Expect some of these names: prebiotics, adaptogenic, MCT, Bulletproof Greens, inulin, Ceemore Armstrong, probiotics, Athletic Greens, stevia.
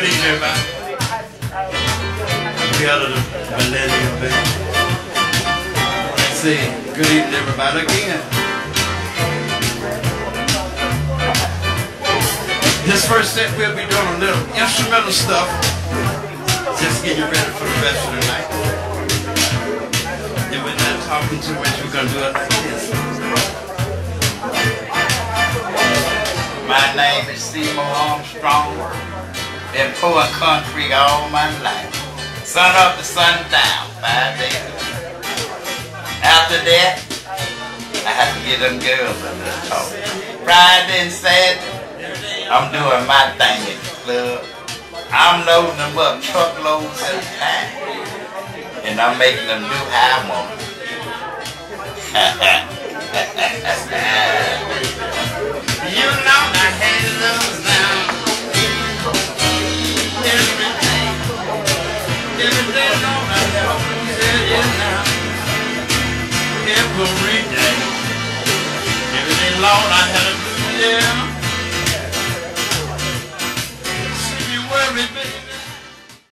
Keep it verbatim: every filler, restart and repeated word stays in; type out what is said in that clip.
Good evening, man. We out of the millennium, man. Let's see. Good evening, everybody, again. This first set, we'll be doing a little instrumental stuff. Just getting ready for the rest of the night. And we're not talking too much. We're going to do it like this. My name is Ceemore Armstrong, been poor country all my life. Sun up to sundown, five days a week. After that, I have to get them girls under the top. Friday and Saturday, I'm doing my thing at the club. I'm loading them up truckloads at a time. And I'm making them do how I want them. You know I had those now. Everything, everything on I love you now. Every day, everything long I had to do, yeah.